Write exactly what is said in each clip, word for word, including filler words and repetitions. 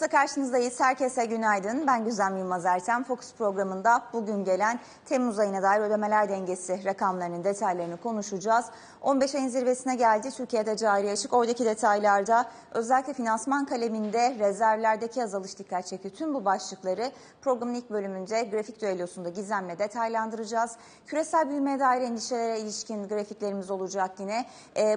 Fokus'ta karşınızdayız. Herkese günaydın. Ben Güzem Yılmaz Erten. Fokus programında bugün gelen Temmuz ayına dair ödemeler dengesi rakamlarının detaylarını konuşacağız. on beş ayın zirvesine geldi Türkiye'de cari açık. Oradaki detaylarda özellikle finansman kaleminde rezervlerdeki azalış dikkat çekiyor. Tüm bu başlıkları programın ilk bölümünde grafik düellosunda Gizem'le detaylandıracağız. Küresel büyümeye dair endişelere ilişkin grafiklerimiz olacak yine.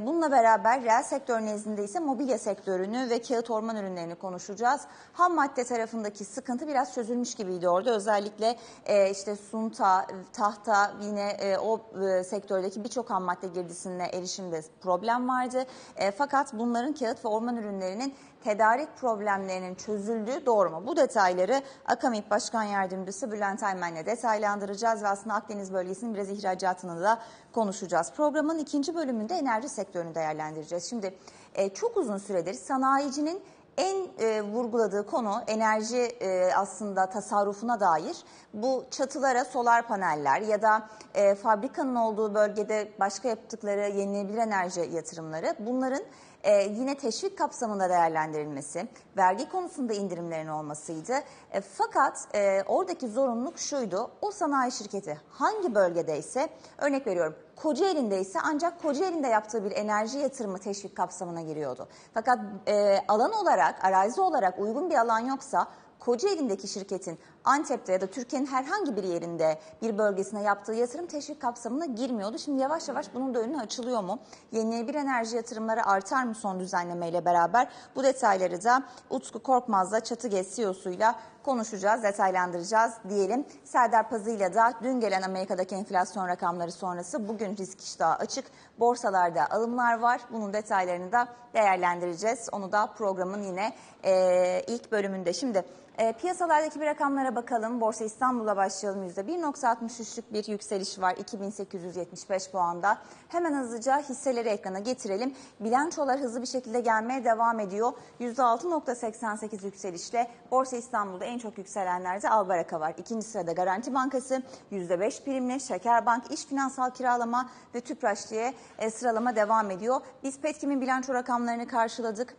Bununla beraber reel sektör nezdinde ise mobilya sektörünü ve kağıt orman ürünlerini konuşacağız. Ham madde tarafındaki sıkıntı biraz çözülmüş gibiydi orada. Özellikle e, işte sunta, tahta yine e, o e, sektördeki birçok ham madde girdisine erişimde problem vardı. E, fakat bunların kağıt ve orman ürünlerinin tedarik problemlerinin çözüldüğü doğru mu? Bu detayları AKAMİB Başkan Yardımcısı Bülent Aymen'le detaylandıracağız ve aslında Akdeniz bölgesinin biraz ihracatını da konuşacağız. Programın ikinci bölümünde enerji sektörünü değerlendireceğiz. Şimdi e, çok uzun süredir sanayicinin en e, vurguladığı konu enerji e, aslında tasarrufuna dair. Bu çatılara solar paneller ya da e, fabrikanın olduğu bölgede başka yaptıkları yenilenebilir enerji yatırımları, bunların Ee, yine teşvik kapsamında değerlendirilmesi, vergi konusunda indirimlerin olmasıydı. E, fakat e, oradaki zorunluluk şuydu, o sanayi şirketi hangi bölgedeyse, örnek veriyorum Kocaeli'nde ise ancak Kocaeli'nde yaptığı bir enerji yatırımı teşvik kapsamına giriyordu. Fakat e, alan olarak, arazi olarak uygun bir alan yoksa, Kocaeli'ndeki şirketin Antep'te ya da Türkiye'nin herhangi bir yerinde bir bölgesine yaptığı yatırım teşvik kapsamına girmiyordu. Şimdi yavaş yavaş bunun da önü açılıyor mu? Yenilenebilir enerji yatırımları artar mı son düzenlemeyle beraber? Bu detayları da Utku Korkmaz'la ÇATIGES C E O'suyla konuşacağız, detaylandıracağız diyelim. Serdar Pazı ile de dün gelen Amerika'daki enflasyon rakamları sonrası bugün risk iştahı açık. Borsalarda alımlar var. Bunun detaylarını da değerlendireceğiz. Onu da programın yine e, ilk bölümünde. Şimdi E, piyasalardaki bir rakamlara bakalım. Borsa İstanbul'da başlayalım. yüzde bir virgül altmış üçlük bir yükseliş var iki bin sekiz yüz yetmiş beş puanda. Hemen hızlıca hisseleri ekrana getirelim. Bilançolar hızlı bir şekilde gelmeye devam ediyor. yüzde altı virgül seksen sekiz yükselişle Borsa İstanbul'da en çok yükselenlerde Albaraka var. İkinci sırada Garanti Bankası yüzde beş primle, Şekerbank, İş Finansal Kiralama ve Tüpraş diye e, sıralama devam ediyor. Biz Petkim'in bilanço rakamlarını karşıladık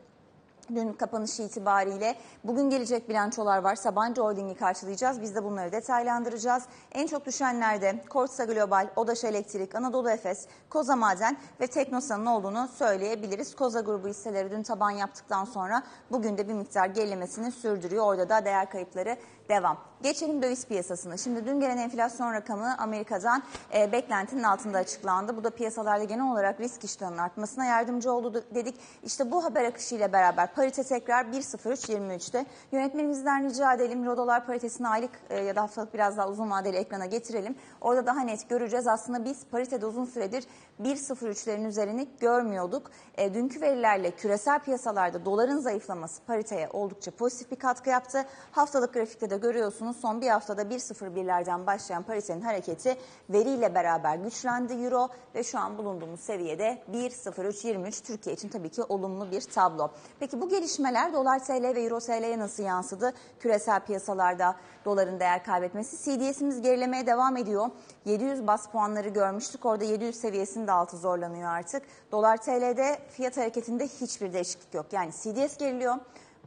dün kapanışı itibariyle. Bugün gelecek bilançolar var. Sabancı Holding'i karşılayacağız. Biz de bunları detaylandıracağız. En çok düşenlerde Kordsa Global, Odaş Elektrik, Anadolu Efes, Koza Maden ve Teknosa'nın olduğunu söyleyebiliriz. Koza grubu hisseleri dün taban yaptıktan sonra bugün de bir miktar gerilemesini sürdürüyor. Orada da değer kayıpları devam. Geçelim döviz piyasasına. Şimdi dün gelen enflasyon rakamı Amerika'dan e, beklentinin altında açıklandı. Bu da piyasalarda genel olarak risk iştahının artmasına yardımcı oldu dedik. İşte bu haber akışıyla beraber parite tekrar bir nokta sıfır üç yirmi üç'te. Yönetmenimizden rica edelim Euro-Dolar paritesini aylık e, ya da haftalık biraz daha uzun vadeli ekrana getirelim. Orada daha net göreceğiz. Aslında biz paritede uzun süredir bir nokta sıfır üç'lerin üzerini görmüyorduk. E, dünkü verilerle küresel piyasalarda doların zayıflaması pariteye oldukça pozitif bir katkı yaptı. Haftalık grafikte de görüyorsunuz. Son bir haftada bir nokta sıfır bir'lerden başlayan paritenin hareketi veriyle beraber güçlendi euro ve şu an bulunduğumuz seviyede bir nokta sıfır üç yirmi üç Türkiye için tabii ki olumlu bir tablo. Peki bu gelişmeler dolar T L ve euro T L'ye nasıl yansıdı? Küresel piyasalarda doların değer kaybetmesi. C D S'imiz gerilemeye devam ediyor. yedi yüz baz puanları görmüştük. Orada yedi yüz seviyesinin de altı zorlanıyor artık. Dolar T L'de fiyat hareketinde hiçbir değişiklik yok. Yani C D S geriliyor.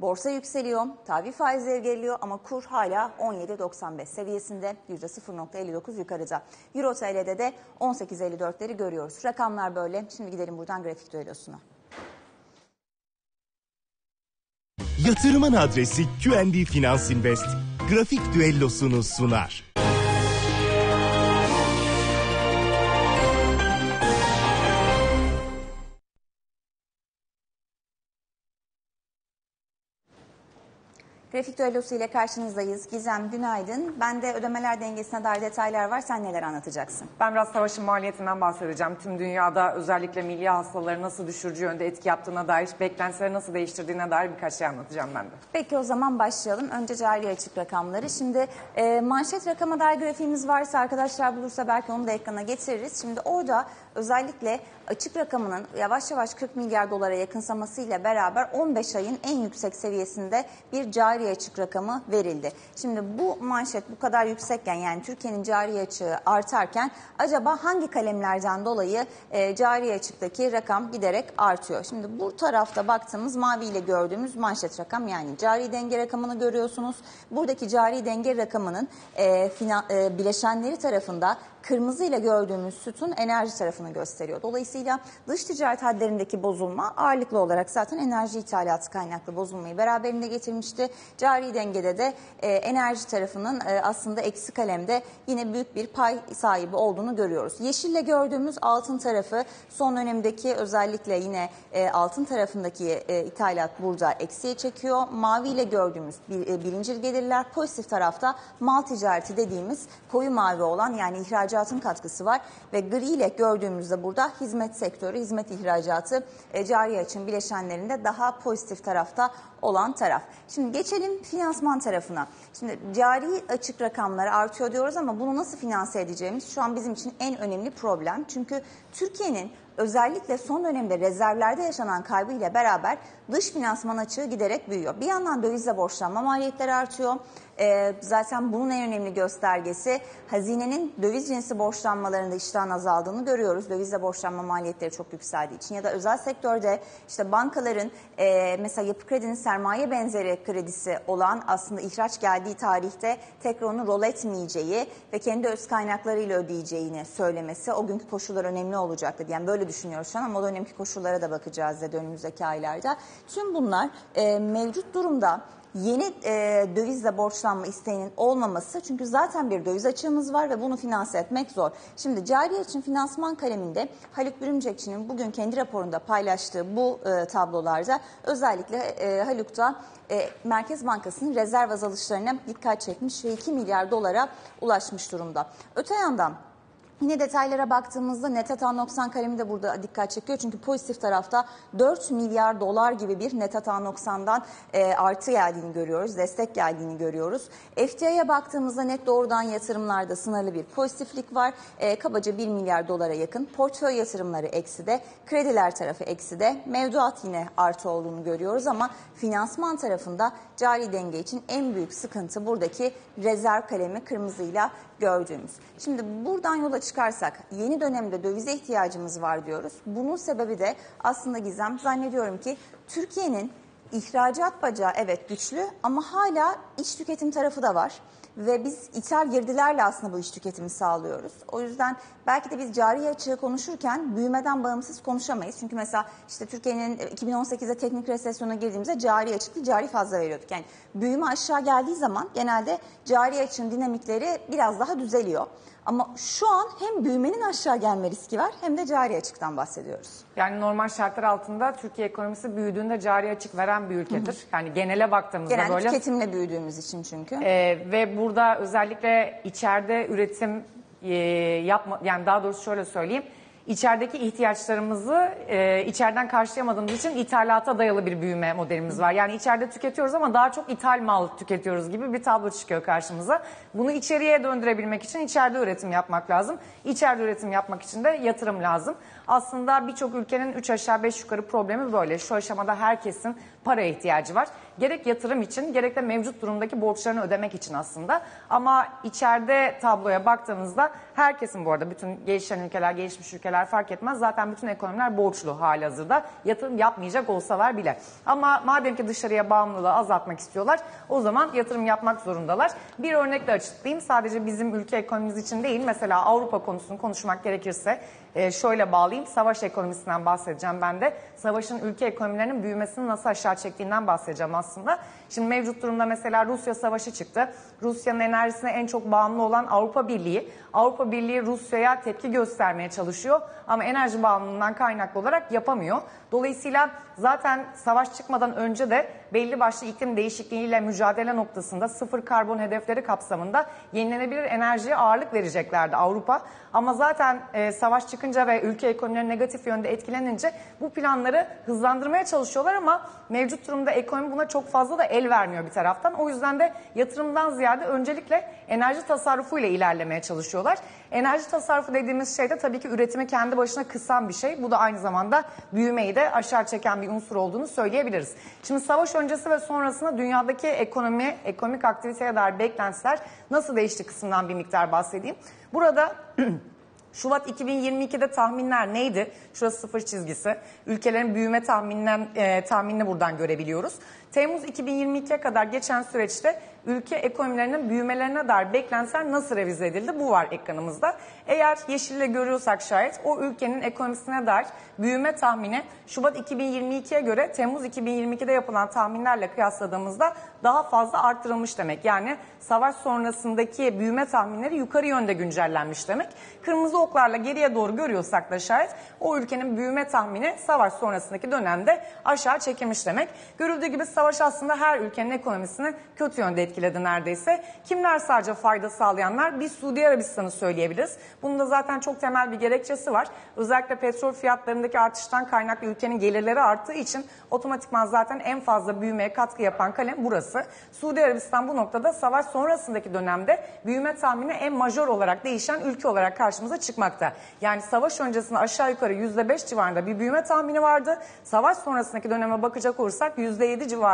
Borsa yükseliyor, tabi faizler geliyor ama kur hala on yedi virgül doksan beş seviyesinde, yüzde sıfır virgül elli dokuz yukarıda. Euro T L'de de on sekiz virgül elli dört'leri görüyoruz. Rakamlar böyle. Şimdi gidelim buradan grafik düellosuna. Yatırımın adresi Q N B Finans Invest. Grafik düellosunu sunar. Refik Düellosu ile karşınızdayız. Gizem, günaydın. Ben de ödemeler dengesine dair detaylar var. Sen neler anlatacaksın? Ben biraz savaşın maliyetinden bahsedeceğim. Tüm dünyada özellikle milli hastaları nasıl düşürücü yönde etki yaptığına dair, beklentileri nasıl değiştirdiğine dair birkaç şey anlatacağım ben de. Peki o zaman başlayalım. Önce cari açık rakamları. Şimdi e, manşet rakama dair grafiğimiz varsa arkadaşlar bulursa belki onu da ekrana getiririz. Şimdi orada özellikle açık rakamının yavaş yavaş kırk milyar dolara yakınsamasıyla beraber on beş ayın en yüksek seviyesinde bir cari cari açık rakamı verildi. Şimdi bu manşet bu kadar yüksekken, yani Türkiye'nin cari açığı artarken acaba hangi kalemlerden dolayı e, cari açıktaki rakam giderek artıyor? Şimdi bu tarafta baktığımız maviyle gördüğümüz manşet rakam, yani cari denge rakamını görüyorsunuz. Buradaki cari denge rakamının e, fina, e, bileşenleri tarafında kırmızıyla gördüğümüz sütun enerji tarafını gösteriyor. Dolayısıyla dış ticaret hadlerindeki bozulma ağırlıklı olarak zaten enerji ithalatı kaynaklı bozulmayı beraberinde getirmişti. Cari dengede de e, enerji tarafının e, aslında eksi kalemde yine büyük bir pay sahibi olduğunu görüyoruz. Yeşille gördüğümüz altın tarafı son dönemdeki özellikle yine e, altın tarafındaki e, ithalat burada eksiye çekiyor. Maviyle gördüğümüz bir, e, birincil gelirler, pozitif tarafta mal ticareti dediğimiz koyu mavi olan, yani ihracat katkısı var ve gri ile gördüğümüzde burada hizmet sektörü, hizmet ihracatı e, cari açığın bileşenlerinde daha pozitif tarafta olan taraf. Şimdi geçelim finansman tarafına. Şimdi cari açık rakamları artıyor diyoruz ama bunu nasıl finanse edeceğimiz şu an bizim için en önemli problem. Çünkü Türkiye'nin özellikle son dönemde rezervlerde yaşanan kaybı ile beraber dış finansman açığı giderek büyüyor. Bir yandan dövizle borçlanma maliyetleri artıyor. Ee, zaten bunun en önemli göstergesi hazinenin döviz cinsi borçlanmalarında iştahın azaldığını görüyoruz. Dövizle borçlanma maliyetleri çok yükseldiği için ya da özel sektörde işte bankaların e, mesela Yapı Kredi'nin sermaye benzeri kredisi olan, aslında ihraç geldiği tarihte tekrar onu rol etmeyeceği ve kendi öz kaynaklarıyla ödeyeceğini söylemesi, o günkü koşullar önemli olacaktı. Yani böyle düşünüyoruz şu an ama o dönemki koşullara da bakacağız dedi önümüzdeki aylarda. Tüm bunlar e, mevcut durumda yeni e, dövizle borçlanma isteğinin olmaması, çünkü zaten bir döviz açığımız var ve bunu finanse etmek zor. Şimdi cari için finansman kaleminde Haluk Bürümcekçi'nin bugün kendi raporunda paylaştığı bu e, tablolarda özellikle e, Haluk'ta e, Merkez Bankası'nın rezerv azalışlarına dikkat çekmiş ve iki milyar dolara ulaşmış durumda. Öte yandan yine detaylara baktığımızda net hata noksan kalemi de burada dikkat çekiyor. Çünkü pozitif tarafta dört milyar dolar gibi bir net hata noksandan e, artı geldiğini görüyoruz, destek geldiğini görüyoruz. F D I'ye baktığımızda net doğrudan yatırımlarda sınırlı bir pozitiflik var. E, kabaca bir milyar dolara yakın. Portföy yatırımları ekside, krediler tarafı ekside, mevduat yine artı olduğunu görüyoruz ama finansman tarafında cari denge için en büyük sıkıntı buradaki rezerv kalemi kırmızıyla gördüğümüz. Şimdi buradan yola çıkarsak yeni dönemde dövize ihtiyacımız var diyoruz. Bunun sebebi de aslında Gizem, zannediyorum ki Türkiye'nin ihracat bacağı evet güçlü ama hala iç tüketim tarafı da var. Ve biz ithal girdilerle aslında bu iç tüketimi sağlıyoruz. O yüzden belki de biz cari açığı konuşurken büyümeden bağımsız konuşamayız. Çünkü mesela işte Türkiye'nin iki bin on sekizde teknik resesyona girdiğimizde cari açıklı, cari fazla veriyorduk. Yani büyüme aşağı geldiği zaman genelde cari açığın dinamikleri biraz daha düzeliyor. Ama şu an hem büyümenin aşağı gelme riski var hem de cari açıktan bahsediyoruz. Yani normal şartlar altında Türkiye ekonomisi büyüdüğünde cari açık veren bir ülkedir. Hı hı. Yani genele baktığımızda genel böyle. Genel tüketimle büyüdüğümüz için çünkü. Ee, ve burada özellikle içeride üretim e, yapma, yani daha doğrusu şöyle söyleyeyim. İçerideki ihtiyaçlarımızı e, içeriden karşılayamadığımız için ithalata dayalı bir büyüme modelimiz var. Yani içeride tüketiyoruz ama daha çok ithal mal tüketiyoruz gibi bir tablo çıkıyor karşımıza. Bunu içeriye döndürebilmek için içeride üretim yapmak lazım. İçeride üretim yapmak için de yatırım lazım. Aslında birçok ülkenin üç aşağı beş yukarı problemi böyle. Şu aşamada herkesin para ihtiyacı var. Gerek yatırım için, gerek de mevcut durumdaki borçlarını ödemek için aslında. Ama içeride tabloya baktığımızda herkesin, bu arada bütün gelişen ülkeler, gelişmiş ülkeler fark etmez. Zaten bütün ekonomiler borçlu halihazırda. Yatırım yapmayacak olsalar bile. Ama madem ki dışarıya bağımlılığı azaltmak istiyorlar, o zaman yatırım yapmak zorundalar. Bir örnekle açıklayayım. Sadece bizim ülke ekonomimiz için değil, mesela Avrupa konusunu konuşmak gerekirse Ee, şöyle bağlayayım, savaş ekonomisinden bahsedeceğim ben de. Savaşın ülke ekonomilerinin büyümesini nasıl aşağı çektiğinden bahsedeceğim aslında. Şimdi mevcut durumda mesela Rusya savaşı çıktı. Rusya'nın enerjisine en çok bağımlı olan Avrupa Birliği. Avrupa Birliği Rusya'ya tepki göstermeye çalışıyor ama enerji bağımlılığından kaynaklı olarak yapamıyor. Dolayısıyla zaten savaş çıkmadan önce de belli başlı iklim değişikliğiyle mücadele noktasında sıfır karbon hedefleri kapsamında yenilenebilir enerjiye ağırlık vereceklerdi Avrupa. Ama zaten e, savaş çıkınca ve ülke ekonomileri negatif yönde etkilenince bu planları hızlandırmaya çalışıyorlar ama mevcut durumda ekonomi buna çok fazla da el vermiyor bir taraftan. O yüzden de yatırımdan ziyade öncelikle enerji tasarrufuyla ilerlemeye çalışıyorlar. Enerji tasarrufu dediğimiz şey de tabii ki üretimi kendi başına kısan bir şey. Bu da aynı zamanda büyümeyi de aşağı çeken bir unsur olduğunu söyleyebiliriz. Şimdi savaş öncesi ve sonrasında dünyadaki ekonomi, ekonomik aktiviteye dair beklentiler nasıl değişti kısmından bir miktar bahsedeyim. Burada Şubat iki bin yirmi iki'de tahminler neydi? Şurası sıfır çizgisi. Ülkelerin büyüme tahmininden, e, tahminini buradan görebiliyoruz. Temmuz iki bin yirmi iki'ye kadar geçen süreçte ülke ekonomilerinin büyümelerine dair beklentiler nasıl revize edildi? Bu var ekranımızda. Eğer yeşille görüyorsak şayet o ülkenin ekonomisine dair büyüme tahmini Şubat iki bin yirmi iki'ye göre Temmuz iki bin yirmi iki'de yapılan tahminlerle kıyasladığımızda daha fazla arttırılmış demek. Yani savaş sonrasındaki büyüme tahminleri yukarı yönde güncellenmiş demek. Kırmızı oklarla geriye doğru görüyorsak da şayet o ülkenin büyüme tahmini savaş sonrasındaki dönemde aşağı çekilmiş demek. Görüldüğü gibi savaş aslında her ülkenin ekonomisini kötü yönde etkiledi neredeyse. Kimler sadece fayda sağlayanlar? Bir Suudi Arabistan'ı söyleyebiliriz. Bunun da zaten çok temel bir gerekçesi var. Özellikle petrol fiyatlarındaki artıştan kaynaklı ülkenin gelirleri arttığı için otomatikman zaten en fazla büyümeye katkı yapan kalem burası. Suudi Arabistan bu noktada savaş sonrasındaki dönemde büyüme tahmini en majör olarak değişen ülke olarak karşımıza çıkmakta. Yani savaş öncesinde aşağı yukarı yüzde beş civarında bir büyüme tahmini vardı. Savaş sonrasındaki döneme bakacak olursak yüzde yedi civarında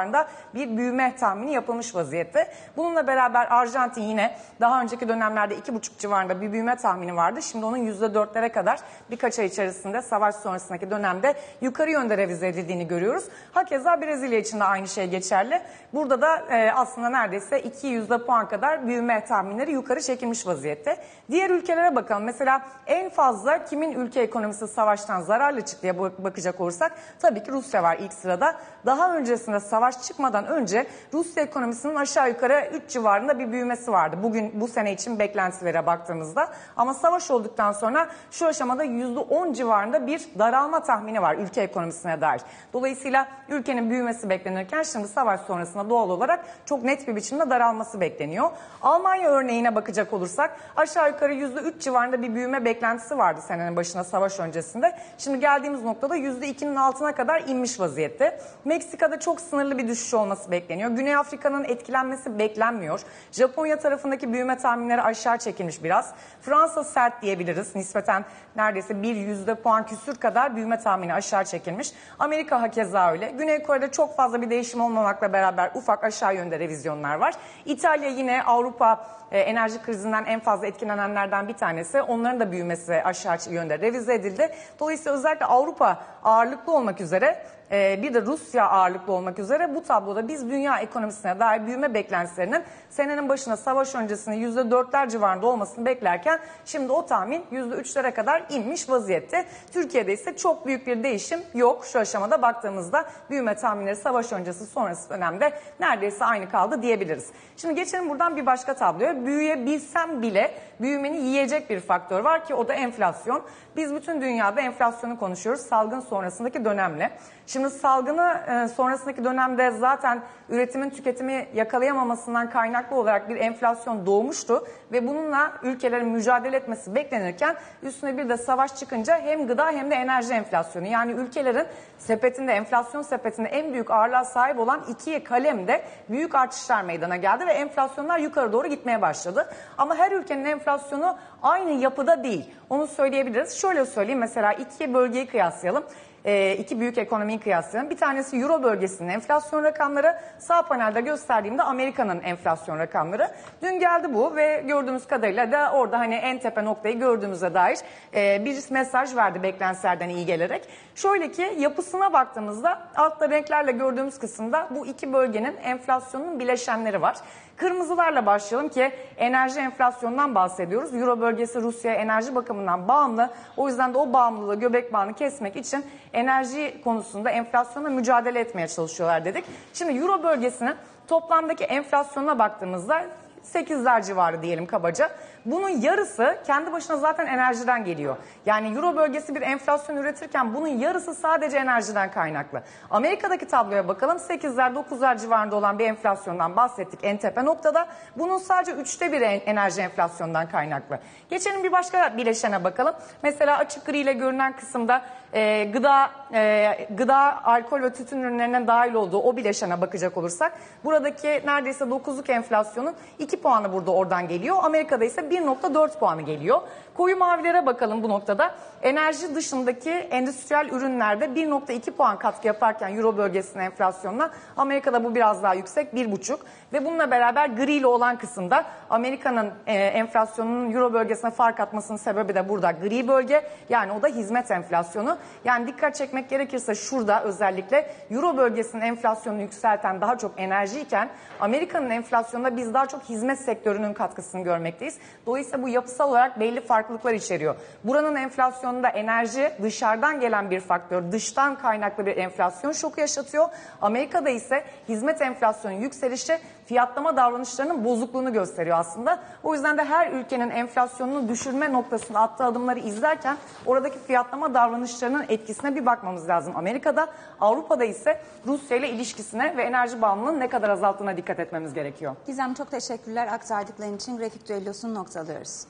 bir büyüme tahmini yapılmış vaziyette. Bununla beraber Arjantin yine daha önceki dönemlerde iki buçuk civarında bir büyüme tahmini vardı. Şimdi onun yüzde dört'lere kadar birkaç ay içerisinde savaş sonrasındaki dönemde yukarı yönde revize edildiğini görüyoruz. Hakeza Brezilya için de aynı şey geçerli. Burada da e, aslında neredeyse iki yüzde puan kadar büyüme tahminleri yukarı çekilmiş vaziyette. Diğer ülkelere bakalım. Mesela en fazla kimin ülke ekonomisi savaştan zararlı çıktı diye bakacak olursak tabii ki Rusya var ilk sırada. Daha öncesinde savaş çıkmadan önce Rusya ekonomisinin aşağı yukarı üç civarında bir büyümesi vardı. Bugün bu sene için beklentilere baktığımızda. Ama savaş olduktan sonra şu aşamada yüzde on civarında bir daralma tahmini var ülke ekonomisine dair. Dolayısıyla ülkenin büyümesi beklenirken şimdi savaş sonrasında doğal olarak çok net bir biçimde daralması bekleniyor. Almanya örneğine bakacak olursak aşağı yukarı yüzde üç civarında bir büyüme beklentisi vardı senenin başına savaş öncesinde. Şimdi geldiğimiz noktada yüzde iki'nin altına kadar inmiş vaziyette. Meksika'da çok sınırlı bir düşüş olması bekleniyor. Güney Afrika'nın etkilenmesi beklenmiyor. Japonya tarafındaki büyüme tahminleri aşağı çekilmiş biraz. Fransa sert diyebiliriz. Nispeten neredeyse bir yüzde puan küsür kadar büyüme tahmini aşağı çekilmiş. Amerika hakeza öyle. Güney Kore'de çok fazla bir değişim olmamakla beraber ufak aşağı yönde revizyonlar var. İtalya yine Avrupa e, enerji krizinden en fazla etkilenenlerden bir tanesi. Onların da büyümesi aşağı yönde revize edildi. Dolayısıyla özellikle Avrupa ağırlıklı olmak üzere bir de Rusya ağırlıklı olmak üzere bu tabloda biz dünya ekonomisine dair büyüme beklentilerinin senenin başına savaş öncesinde yüzde dört'ler civarında olmasını beklerken şimdi o tahmin yüzde üç'lere kadar inmiş vaziyette. Türkiye'de ise çok büyük bir değişim yok. Şu aşamada baktığımızda büyüme tahminleri savaş öncesi sonrası dönemde neredeyse aynı kaldı diyebiliriz. Şimdi geçelim buradan bir başka tabloya. Büyüyebilsem bile büyümeni yiyecek bir faktör var ki o da enflasyon. Biz bütün dünyada enflasyonu konuşuyoruz salgın sonrasındaki dönemle. Şimdi salgını sonrasındaki dönemde zaten üretimin tüketimi yakalayamamasından kaynaklı olarak bir enflasyon doğmuştu ve bununla ülkelerin mücadele etmesi beklenirken üstüne bir de savaş çıkınca hem gıda hem de enerji enflasyonu yani ülkelerin sepetinde enflasyon sepetinde en büyük ağırlığa sahip olan iki kalemde büyük artışlar meydana geldi ve enflasyonlar yukarı doğru gitmeye başladı. Ama her ülkenin enflasyonu aynı yapıda değil. Onu söyleyebiliriz. Şöyle söyleyeyim mesela iki bölgeyi kıyaslayalım. E, iki büyük ekonomiyi kıyaslayalım. Bir tanesi Euro bölgesinin enflasyon rakamları. Sağ panelde gösterdiğimde Amerika'nın enflasyon rakamları. Dün geldi bu ve gördüğümüz kadarıyla da orada hani en tepe noktayı gördüğümüze dair e, bir mesaj verdi beklentilerden iyi gelerek. Şöyle ki yapısına baktığımızda altta renklerle gördüğümüz kısımda bu iki bölgenin enflasyonunun bileşenleri var. Kırmızılarla başlayalım ki enerji enflasyonundan bahsediyoruz. Euro bölgesi Rusya enerji bakımından bağımlı. O yüzden de o bağımlılığı göbek bağını kesmek için enerji konusunda enflasyonla mücadele etmeye çalışıyorlar dedik. Şimdi Euro bölgesinin toplamdaki enflasyonuna baktığımızda sekiz'ler civarı diyelim kabaca. Bunun yarısı kendi başına zaten enerjiden geliyor. Yani Euro bölgesi bir enflasyon üretirken bunun yarısı sadece enerjiden kaynaklı. Amerika'daki tabloya bakalım. sekiz'ler dokuz'lar civarında olan bir enflasyondan bahsettik en tepe noktada. Bunun sadece üçte biri enerji enflasyondan kaynaklı. Geçelim bir başka bileşene bakalım. Mesela açık gri ile görünen kısımda e, gıda, e, gıda, alkol ve tütün ürünlerinin dahil olduğu o bileşene bakacak olursak buradaki neredeyse dokuz'luk enflasyonun iki puanı burada oradan geliyor. Amerika'da ise bir nokta dört puanı geliyor. Koyu mavilere bakalım bu noktada. Enerji dışındaki endüstriyel ürünlerde bir nokta iki puan katkı yaparken Euro bölgesinin enflasyonuna Amerika'da bu biraz daha yüksek, bir buçuk. Ve bununla beraber gri ile olan kısımda Amerika'nın e, enflasyonunun Euro bölgesine fark atmasının sebebi de burada gri bölge. Yani o da hizmet enflasyonu. Yani dikkat çekmek gerekirse şurada özellikle Euro bölgesinin enflasyonunu yükselten daha çok enerjiyken Amerika'nın enflasyonunda biz daha çok hizmet sektörünün katkısını görmekteyiz. Dolayısıyla bu yapısal olarak belli farklılıklar içeriyor. Buranın enflasyonunda enerji dışarıdan gelen bir faktör, dıştan kaynaklı bir enflasyon şoku yaşatıyor. Amerika'da ise hizmet enflasyonu yükselişi fiyatlama davranışlarının bozukluğunu gösteriyor aslında. O yüzden de her ülkenin enflasyonunu düşürme noktasında attığı adımları izlerken oradaki fiyatlama davranışlarının etkisine bir bakmamız lazım. Amerika'da, Avrupa'da ise Rusya ile ilişkisine ve enerji bağımlılığının ne kadar azalttığına dikkat etmemiz gerekiyor. Gizem, çok teşekkürler aktardıkların için. Refik Düellosunu noktalıyoruz.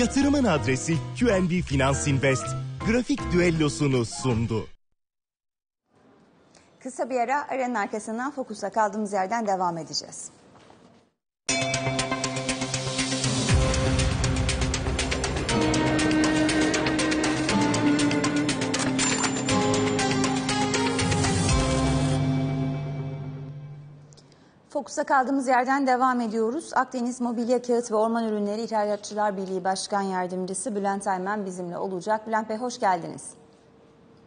Yatırımın adresi Q N B Finans Invest, grafik düellosunu sundu. Kısa bir ara, aranın arkasından Fokus'ta kaldığımız yerden devam edeceğiz. Fokus'a kaldığımız yerden devam ediyoruz. AKDENİZ MOBİLYA KAağıt ve Orman Ürünleri İhracatçılar Birliği Başkan Yardımcısı Bülent Aymen bizimle olacak. Bülent Bey, hoş geldiniz.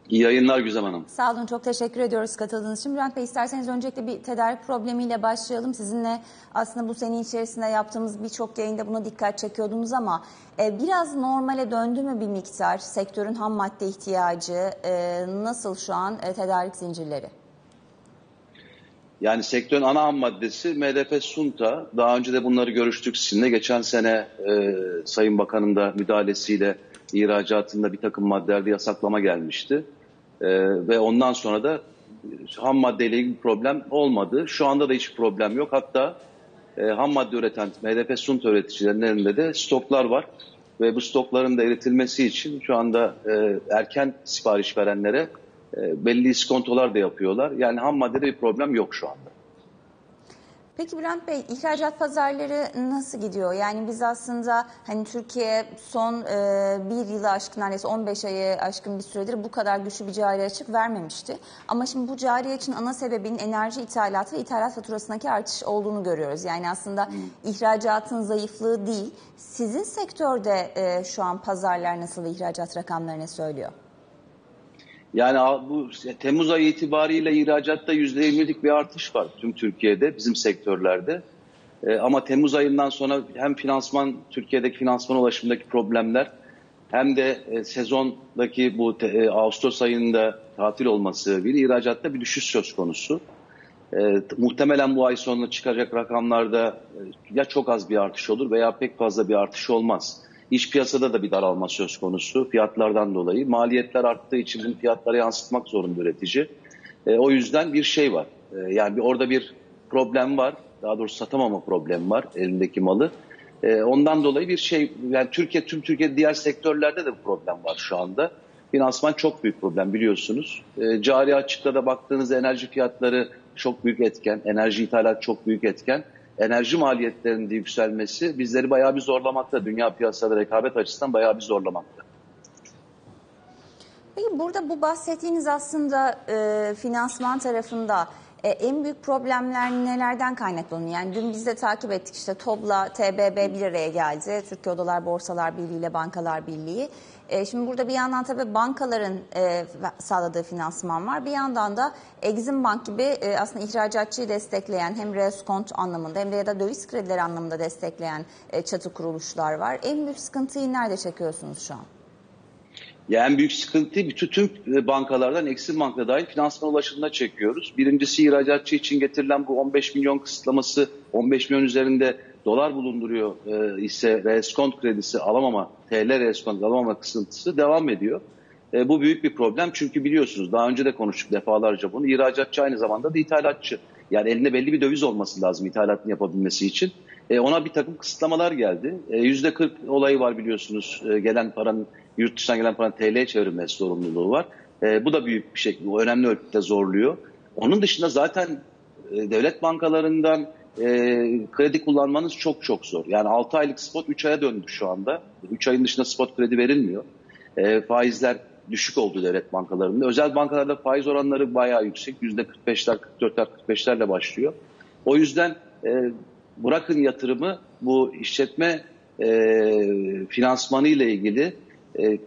İyi yayınlar Güzem Hanım. Sağ olun, çok teşekkür ediyoruz katıldığınız için. Bülent Bey, isterseniz öncelikle bir tedarik problemiyle başlayalım. Sizinle aslında bu sene içerisinde yaptığımız birçok yayında buna dikkat çekiyordunuz ama e, biraz normale döndü mü bir miktar? Sektörün ham madde ihtiyacı e, nasıl şu an e, tedarik zincirleri? Yani sektörün ana ham maddesi M D F Sunta. Daha önce de bunları görüştük sizinle. Geçen sene e, Sayın Bakan'ın da müdahalesiyle ihracatında bir takım maddelerde yasaklama gelmişti. E, ve ondan sonra da ham maddeyle ilgili bir problem olmadı. Şu anda da hiç problem yok. Hatta e, ham madde üreten M D F Sunta üreticilerinin elinde de stoklar var. Ve bu stokların da eritilmesi için şu anda e, erken sipariş verenlere belli iskontolar da yapıyorlar. Yani ham maddede bir problem yok şu anda. Peki Bülent Bey, ihracat pazarları nasıl gidiyor? Yani biz aslında hani Türkiye son e, bir yılı aşkın, neredeyse on beş ayı aşkın bir süredir bu kadar güçlü bir cari açık vermemişti. Ama şimdi bu cari açığın ana sebebinin enerji ithalatı ve ithalat faturasındaki artış olduğunu görüyoruz. Yani aslında hmm. ihracatın zayıflığı değil. Sizin sektörde e, şu an pazarlar nasıl ve ihracat rakamlarını söylüyor? Yani bu Temmuz ayı itibariyle ihracatta yüzde yirmilik bir artış var tüm Türkiye'de, bizim sektörlerde. E, ama Temmuz ayından sonra hem finansman, Türkiye'deki finansman ulaşımındaki problemler hem de e, sezondaki bu te, e, Ağustos ayında tatil olması bir ihracatta bir düşüş söz konusu. E, muhtemelen bu ay sonunda çıkacak rakamlarda e, ya çok az bir artış olur veya pek fazla bir artış olmaz. İş piyasada da bir daralma söz konusu fiyatlardan dolayı. Maliyetler arttığı için bunu fiyatlara yansıtmak zorunda üretici. E, o yüzden bir şey var. E, yani bir, orada bir problem var. Daha doğrusu satamama problemi var elindeki malı. E, ondan dolayı bir şey, yani Türkiye, tüm Türkiye diğer sektörlerde de bu problem var şu anda. Finansman çok büyük problem biliyorsunuz. E, cari açıkta da baktığınızda enerji fiyatları çok büyük etken. Enerji ithalat çok büyük etken. Enerji maliyetlerinin yükselmesi bizleri bayağı bir zorlamakta. Dünya piyasada rekabet açısından bayağı bir zorlamakta. Peki burada bu bahsettiğiniz aslında e, finansman tarafında e, en büyük problemler nelerden kaynaklanıyor? Yani dün biz de takip ettik, işte TOBB'la T B B bir araya geldi. Türkiye Odalar Borsalar Birliği ile Bankalar Birliği. E, şimdi burada bir yandan tabii bankaların e, sağladığı finansman var. Bir yandan da Exim Bank gibi e, aslında ihracatçıyı destekleyen hem reskont anlamında hem de ya da döviz kredileri anlamında destekleyen e, çatı kuruluşlar var. En büyük sıkıntıyı nerede çekiyorsunuz şu an? Ya en büyük sıkıntıyı bütün tüm bankalardan, Exim Bank'la dahil finansman ulaşımına çekiyoruz. Birincisi ihracatçı için getirilen bu on beş milyon kısıtlaması, on beş milyon üzerinde dolar bulunduruyor e, ise reskont kredisi alamama, T L reskont alamama kısıntısı devam ediyor. E, bu büyük bir problem çünkü biliyorsunuz daha önce de konuştuk defalarca bunu. İhracatçı aynı zamanda da ithalatçı. Yani elinde belli bir döviz olması lazım ithalatını yapabilmesi için. E, ona bir takım kısıtlamalar geldi. E, yüzde kırk olayı var biliyorsunuz. E, gelen paranın, yurt dışından gelen paranın T L'ye çevrilmesi zorunluluğu var. E, bu da büyük bir şekilde, önemli ölçüde zorluyor. Onun dışında zaten e, devlet bankalarından e, kredi kullanmanız çok çok zor. Yani altı aylık spot üç aya döndü şu anda. üç ayın dışında spot kredi verilmiyor. E, faizler düşük oldu devlet bankalarında. Özel bankalarda faiz oranları bayağı yüksek. yüzde kırk beşler, kırk dörtler, kırk beşlerle başlıyor. O yüzden e, bırakın yatırımı, bu işletme e, finansmanı ile ilgili e,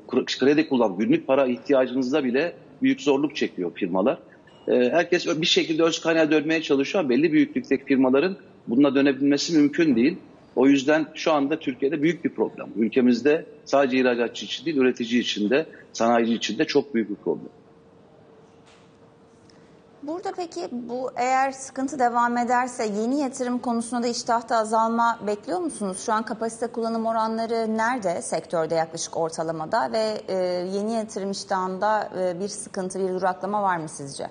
kredi kullan, günlük para ihtiyacınızda bile büyük zorluk çekiyor firmalar. E, herkes bir şekilde öz kaynağa dönmeye çalışıyor. Belli büyüklükteki firmaların bununla dönebilmesi mümkün değil. O yüzden şu anda Türkiye'de büyük bir problem. Ülkemizde sadece ihracatçı için değil, üretici için de, sanayici için de çok büyük bir problem. Burada peki bu, eğer sıkıntı devam ederse yeni yatırım konusunda da iştahta azalma bekliyor musunuz? Şu an kapasite kullanım oranları nerede sektörde yaklaşık ortalamada ve e, yeni yatırım iştahında e, bir sıkıntı, bir duraklama var mı sizce?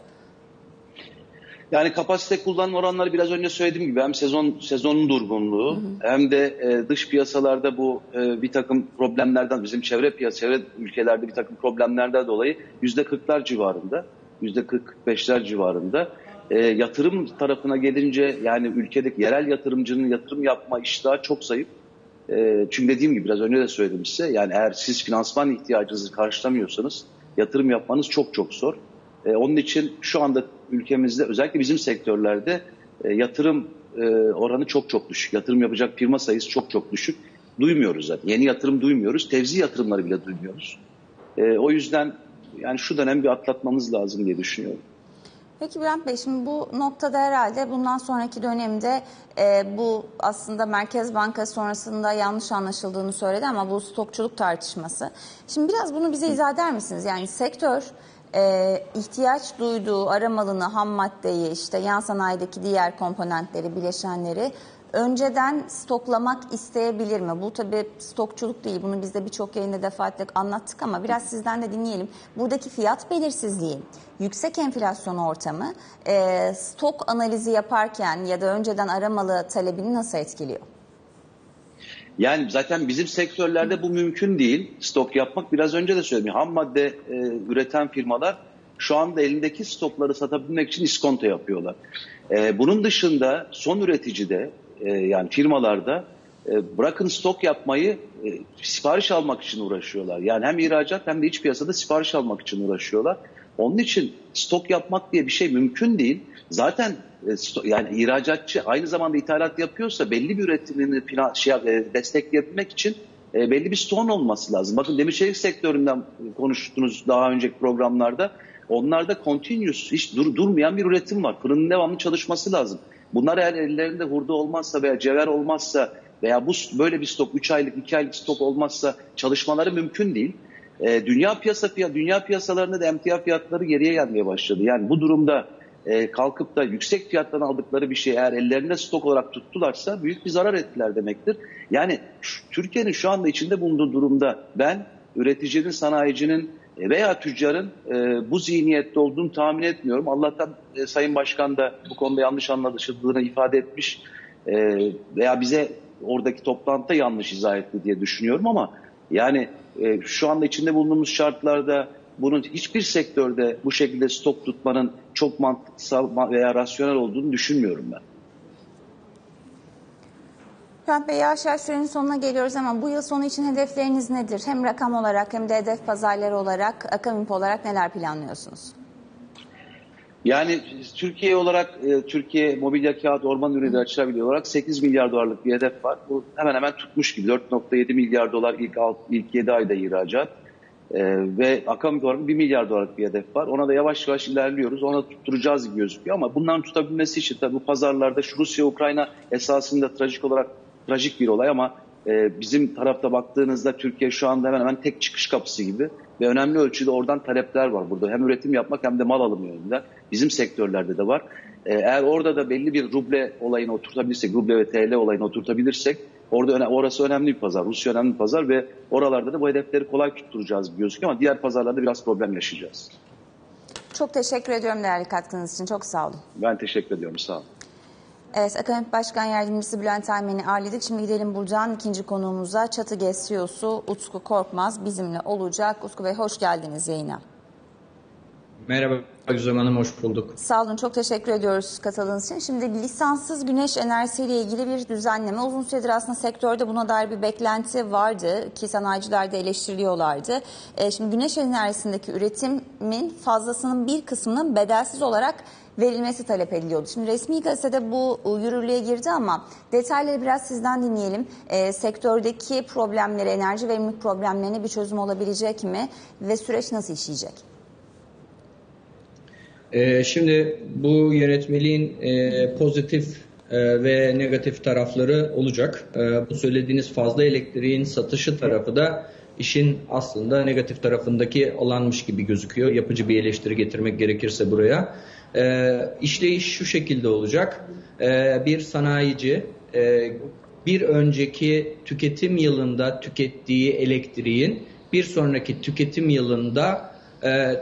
Yani kapasite kullanım oranları biraz önce söylediğim gibi hem sezon sezonun durgunluğu, hı hı, hem de e, dış piyasalarda bu e, bir takım problemlerden, bizim çevre piyasa, çevre ülkelerde bir takım problemlerden dolayı yüzde kırklar civarında. yüzde kırk beşler civarında. E, yatırım tarafına gelince, yani ülkedeki yerel yatırımcının yatırım yapma iştahı çok zayıf. E, çünkü dediğim gibi biraz önce de söyledim size, yani eğer siz finansman ihtiyacınızı karşılamıyorsanız yatırım yapmanız çok çok zor. E, onun için şu anda ülkemizde özellikle bizim sektörlerde e, yatırım e, oranı çok çok düşük. Yatırım yapacak firma sayısı çok çok düşük. Duymuyoruz zaten. Yeni yatırım duymuyoruz. Tevzi yatırımları bile duymuyoruz. E, o yüzden yani şu dönem bir atlatmamız lazım diye düşünüyorum. Peki Bülent Bey, şimdi bu noktada herhalde bundan sonraki dönemde e, bu aslında Merkez Bankası sonrasında yanlış anlaşıldığını söyledi ama bu stokçuluk tartışması. Şimdi biraz bunu bize izah eder misiniz? Yani sektör e, ihtiyaç duyduğu ara malını, ham maddeyi, işte yan sanayideki diğer komponentleri, bileşenleri önceden stoklamak isteyebilir mi? Bu tabii stokçuluk değil. Bunu biz de birçok yayında defaatle anlattık ama biraz sizden de dinleyelim. Buradaki fiyat belirsizliği, yüksek enflasyon ortamı e, stok analizi yaparken ya da önceden aramalı talebini nasıl etkiliyor? Yani zaten bizim sektörlerde bu mümkün değil. Stok yapmak, biraz önce de söyledim. Ham madde e, üreten firmalar şu anda elindeki stokları satabilmek için iskonto yapıyorlar. E, bunun dışında son üreticide, yani firmalarda bırakın stok yapmayı, sipariş almak için uğraşıyorlar. Yani hem ihracat hem de iç piyasada sipariş almak için uğraşıyorlar. Onun için stok yapmak diye bir şey mümkün değil. Zaten yani ihracatçı aynı zamanda ithalat yapıyorsa belli bir üretimini şey, destekleyebilmek için belli bir stok olması lazım. Bakın demirçelik sektöründen konuştunuz daha önceki programlarda. Onlarda continuous, hiç dur, durmayan bir üretim var. Fırının devamlı çalışması lazım. Bunlar eğer ellerinde hurda olmazsa veya cevher olmazsa veya bu böyle bir stok, üç aylık iki aylık stok olmazsa çalışmaları mümkün değil. E, dünya piyasa dünya piyasalarında da emtia fiyatları geriye gelmeye başladı. Yani bu durumda e, kalkıp da yüksek fiyattan aldıkları bir şey eğer ellerinde stok olarak tuttularsa büyük bir zarar ettiler demektir. Yani Türkiye'nin şu anda içinde bulunduğu durumda ben üreticinin, sanayicinin veya tüccarın e, bu zihniyette olduğunu tahmin etmiyorum. Allah'tan e, Sayın Başkan da bu konuda yanlış anlaşıldığını ifade etmiş e, veya bize oradaki toplantıda yanlış izah etti diye düşünüyorum ama yani e, şu anda içinde bulunduğumuz şartlarda bunun hiçbir sektörde bu şekilde stok tutmanın çok mantıksal veya rasyonel olduğunu düşünmüyorum ben. Bülent Bey, yavaş yavaş sürenin sonuna geliyoruz ama bu yıl sonu için hedefleriniz nedir? Hem rakam olarak hem de hedef pazarları olarak, AKAMİB olarak neler planlıyorsunuz? Yani Türkiye olarak, Türkiye mobilya kağıt orman ürünleri açılabiliyor olarak sekiz milyar dolarlık bir hedef var. Bu hemen hemen tutmuş gibi. dört nokta yedi milyar dolar ilk, ilk yedi ayda ihracat ee, ve AKAMİB olarak bir milyar dolarlık bir hedef var. Ona da yavaş yavaş ilerliyoruz. Ona tutturacağız gibi gözüküyor ama bunların tutabilmesi için tabii bu pazarlarda şu Rusya-Ukrayna esasında trajik olarak trajik bir olay ama e, bizim tarafta baktığınızda Türkiye şu anda hemen hemen tek çıkış kapısı gibi ve önemli ölçüde oradan talepler var burada. Hem üretim yapmak hem de mal alımı yönünde. Bizim sektörlerde de var. E, eğer orada da belli bir ruble olayını oturtabilirsek, ruble ve T L olayını oturtabilirsek orada, orası önemli bir pazar. Rusya önemli bir pazar ve oralarda da bu hedefleri kolay tutturacağız gözüküyor ama diğer pazarlarda biraz problem yaşayacağız. Çok teşekkür ediyorum değerli katkınız için. Çok sağ olun. Ben teşekkür ediyorum. Sağ olun. Evet, AKAMİB Başkan Yardımcısı Bülent Aymen'i ağırladık. Şimdi gidelim buradan ikinci konuğumuza. Çatı GES C E O'su Utku Korkmaz bizimle olacak. Utku Bey, hoş geldiniz yayına. Merhaba Güzem Hanım, hoş bulduk. Sağ olun, çok teşekkür ediyoruz katıldığınız için. Şimdi lisanssız güneş enerjisiyle ilgili bir düzenleme. Uzun süredir aslında sektörde buna dair bir beklenti vardı ki sanayiciler de eleştiriliyorlardı. E, şimdi güneş enerjisindeki üretimin fazlasının bir kısmının bedelsiz olarak verilmesi talep ediliyordu. Şimdi resmi gazetede bu yürürlüğe girdi ama detayları biraz sizden dinleyelim. E, sektördeki problemlere, enerji verimlilik problemlerine bir çözüm olabilecek mi ve süreç nasıl işleyecek? Şimdi bu yönetmeliğin pozitif ve negatif tarafları olacak. Bu söylediğiniz fazla elektriğin satışı tarafı da işin aslında negatif tarafındaki olanmış gibi gözüküyor. Yapıcı bir eleştiri getirmek gerekirse buraya. İşleyiş şu şekilde olacak. Bir sanayici bir önceki tüketim yılında tükettiği elektriğin bir sonraki tüketim yılında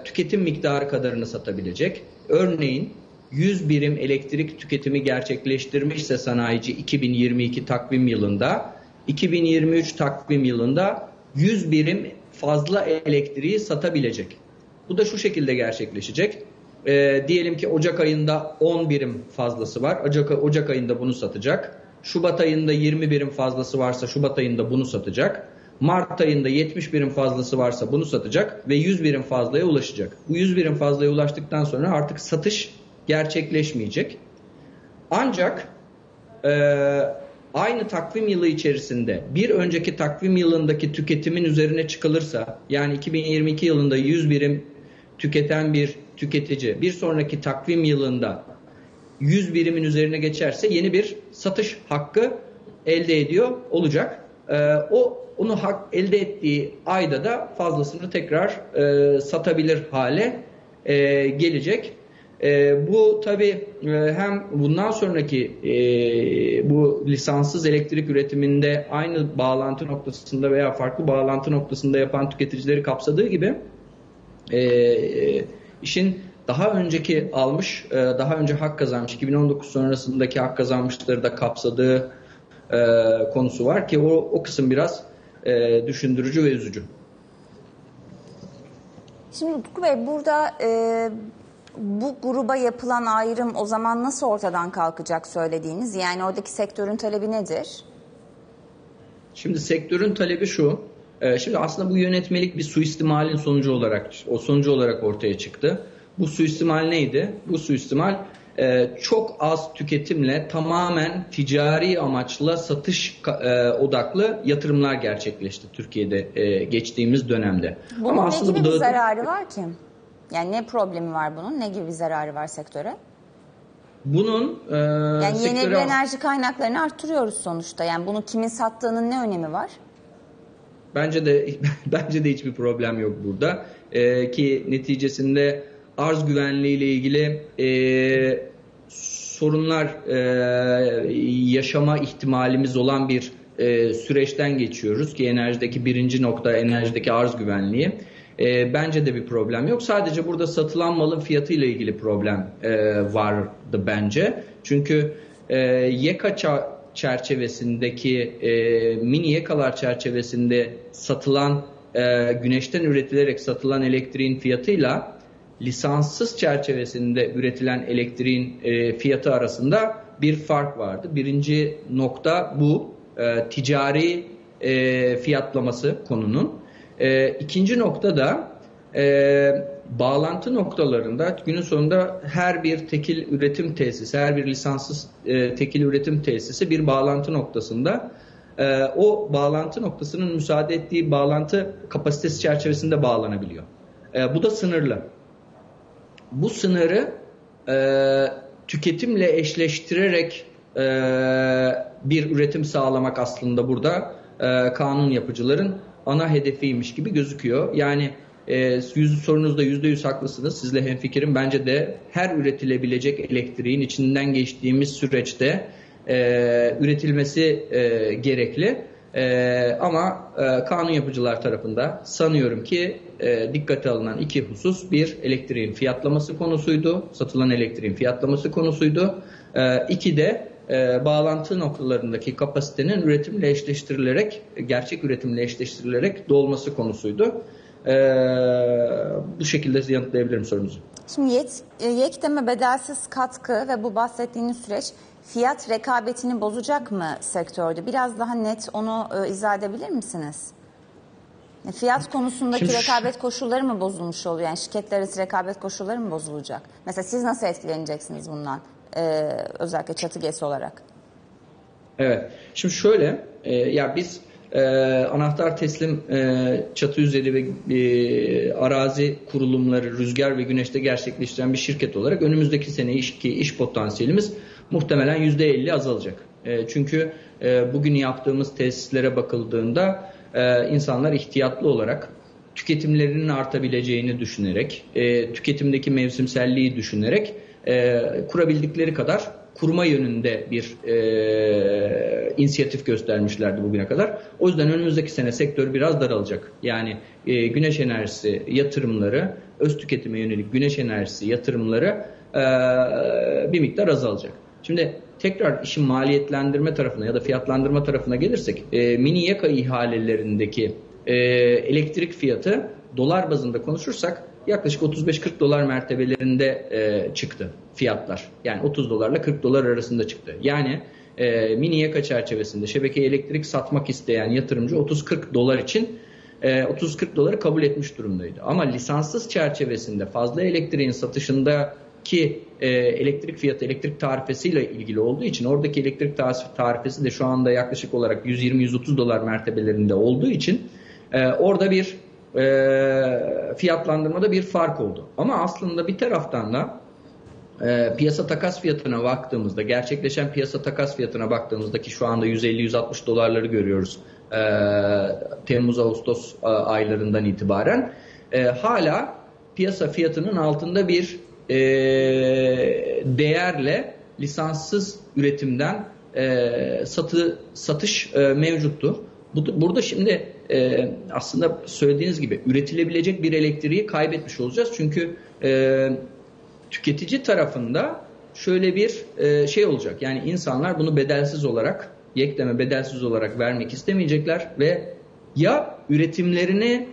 tüketim miktarı kadarını satabilecek. Örneğin yüz birim elektrik tüketimi gerçekleştirmişse sanayici iki bin yirmi iki takvim yılında, iki bin yirmi üç takvim yılında yüz birim fazla elektriği satabilecek. Bu da şu şekilde gerçekleşecek. E, diyelim ki Ocak ayında on birim fazlası var. Ocak, Ocak ayında bunu satacak. Şubat ayında yirmi birim fazlası varsa Şubat ayında bunu satacak. Mart ayında yetmiş birim fazlası varsa bunu satacak ve yüz birim fazlaya ulaşacak. Bu yüz birim fazlaya ulaştıktan sonra artık satış gerçekleşmeyecek. Ancak e, aynı takvim yılı içerisinde bir önceki takvim yılındaki tüketimin üzerine çıkılırsa, yani iki bin yirmi iki yılında yüz birim tüketen bir tüketici bir sonraki takvim yılında yüz birimin üzerine geçerse yeni bir satış hakkı elde ediyor olacak. E, o Onu hak elde ettiği ayda da fazlasını tekrar e, satabilir hale e, gelecek. E, bu tabii e, hem bundan sonraki e, bu lisanssız elektrik üretiminde aynı bağlantı noktasında veya farklı bağlantı noktasında yapan tüketicileri kapsadığı gibi e, işin daha önceki almış, e, daha önce hak kazanmış, iki bin on dokuz sonrasındaki hak kazanmışları da kapsadığı e, konusu var ki o, o kısım biraz E, düşündürücü ve üzücü. Şimdi Utku Bey, burada e, bu gruba yapılan ayrım o zaman nasıl ortadan kalkacak söylediğiniz? Yani oradaki sektörün talebi nedir? Şimdi sektörün talebi şu. E, şimdi aslında bu yönetmelik bir suistimalin sonucu olarak o sonucu olarak ortaya çıktı. Bu suistimal neydi? Bu suistimal e, çok az tüketimle tamamen ticari amaçla satış e, odaklı yatırımlar gerçekleşti Türkiye'de e, geçtiğimiz dönemde. Bunun Ama ne aslında gibi bu bir zararı var ki? Yani ne problemi var bunun? Ne gibi bir zararı var sektöre? Bunun e, yani yenilenebilir enerji kaynaklarını arttırıyoruz sonuçta. Yani bunu kimin sattığının ne önemi var? Bence de bence de hiçbir problem yok burada e, ki neticesinde arz güvenliği ile ilgili e, sorunlar e, yaşama ihtimalimiz olan bir e, süreçten geçiyoruz ki enerjideki birinci nokta enerjideki arz güvenliği. E, bence de bir problem yok. Sadece burada satılan malın fiyatı ile ilgili problem e, vardı bence. Çünkü e, YEKA çerçevesindeki e, mini YEKA'lar çerçevesinde satılan e, güneşten üretilerek satılan elektriğin fiyatıyla lisanssız çerçevesinde üretilen elektriğin e, fiyatı arasında bir fark vardı. Birinci nokta bu e, ticari e, fiyatlaması konunun. E, ikinci nokta da e, bağlantı noktalarında günün sonunda her bir tekil üretim tesisi, her bir lisanssız e, tekil üretim tesisi bir bağlantı noktasında e, o bağlantı noktasının müsaade ettiği bağlantı kapasitesi çerçevesinde bağlanabiliyor. E, bu da sınırlı. Bu sınırı e, tüketimle eşleştirerek e, bir üretim sağlamak aslında burada e, kanun yapıcıların ana hedefiymiş gibi gözüküyor. Yani e, sorunuzda yüzde yüz haklısınız, sizle hemfikirim. Bence de her üretilebilecek elektriğin içinden geçtiğimiz süreçte e, üretilmesi e, gerekli. E, ama e, kanun yapıcılar tarafında sanıyorum ki e, dikkate alınan iki husus, bir elektriğin fiyatlaması konusuydu, satılan elektriğin fiyatlaması konusuydu. E, iki de e, bağlantı noktalarındaki kapasitenin üretimle eşleştirilerek, gerçek üretimle eşleştirilerek dolması konusuydu. E, bu şekilde yanıtlayabilirim sorunuzu. Şimdi yet, yekleme bedelsiz katkı ve bu bahsettiğiniz süreç fiyat rekabetini bozacak mı sektörde? Biraz daha net onu e, izah edebilir misiniz? Fiyat konusundaki Şimdi, rekabet koşulları mı bozulmuş oluyor? Yani şirketler arası rekabet koşulları mı bozulacak? Mesela siz nasıl etkileneceksiniz bundan? Ee, özellikle Çatı GES olarak. Evet. Şimdi şöyle, e, ya biz e, anahtar teslim e, çatı üzeri ve e, arazi kurulumları rüzgar ve güneşte gerçekleştiren bir şirket olarak önümüzdeki seneki iş potansiyelimiz muhtemelen yüzde elli azalacak. E, çünkü e, bugün yaptığımız tesislere bakıldığında Ee, insanlar ihtiyatlı olarak tüketimlerinin artabileceğini düşünerek, e, tüketimdeki mevsimselliği düşünerek e, kurabildikleri kadar kurma yönünde bir e, inisiyatif göstermişlerdi bugüne kadar. O yüzden önümüzdeki sene sektör biraz daralacak. Yani e, güneş enerjisi yatırımları, öz tüketime yönelik güneş enerjisi yatırımları e, bir miktar azalacak. Şimdi tekrar işin maliyetlendirme tarafına ya da fiyatlandırma tarafına gelirsek e, mini yaka ihalelerindeki e, elektrik fiyatı dolar bazında konuşursak yaklaşık otuz beş kırk dolar mertebelerinde e, çıktı fiyatlar. Yani otuz dolarla kırk dolar arasında çıktı. Yani e, mini yaka çerçevesinde şebekeye elektrik satmak isteyen yatırımcı otuz kırk dolar için e, otuz kırk doları kabul etmiş durumdaydı. Ama lisanssız çerçevesinde fazla elektriğin satışında ki e, elektrik fiyatı elektrik tarifesiyle ilgili olduğu için oradaki elektrik tarifesi de şu anda yaklaşık olarak yüz yirmi yüz otuz dolar mertebelerinde olduğu için e, orada bir e, fiyatlandırmada bir fark oldu. Ama aslında bir taraftan da e, piyasa takas fiyatına baktığımızda, gerçekleşen piyasa takas fiyatına baktığımızda ki şu anda yüz elli yüz altmış dolarları görüyoruz e, Temmuz-Ağustos e, aylarından itibaren e, hala piyasa fiyatının altında bir E, değerle lisanssız üretimden e, satı, satış e, mevcuttu. Bu, burada şimdi e, aslında söylediğiniz gibi üretilebilecek bir elektriği kaybetmiş olacağız. Çünkü e, tüketici tarafında şöyle bir e, şey olacak. Yani insanlar bunu bedelsiz olarak, yekleme bedelsiz olarak vermek istemeyecekler ve ya üretimlerini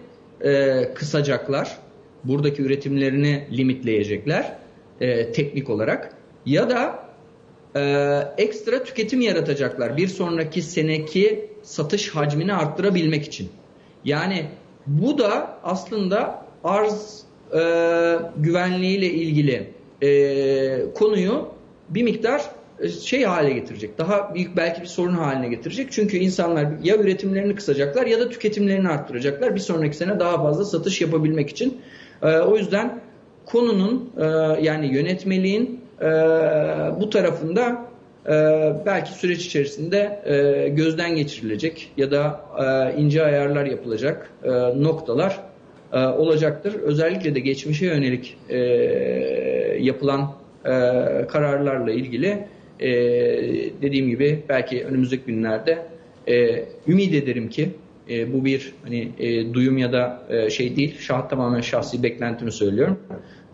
e, kısacaklar, buradaki üretimlerini limitleyecekler e, teknik olarak ya da e, ekstra tüketim yaratacaklar bir sonraki seneki satış hacmini arttırabilmek için. Yani bu da aslında arz e, güvenliğiyle ilgili e, konuyu bir miktar şey hale getirecek. Daha büyük belki bir sorun haline getirecek. Çünkü insanlar ya üretimlerini kısacaklar ya da tüketimlerini arttıracaklar. Bir sonraki sene daha fazla satış yapabilmek için. O yüzden konunun yani yönetmeliğin bu tarafında belki süreç içerisinde gözden geçirilecek ya da ince ayarlar yapılacak noktalar olacaktır. Özellikle de geçmişe yönelik yapılan kararlarla ilgili dediğim gibi belki önümüzdeki günlerde ümit ederim ki E, bu bir hani e, duyum ya da e, şey değil, şah, tamamen şahsi beklentimi söylüyorum.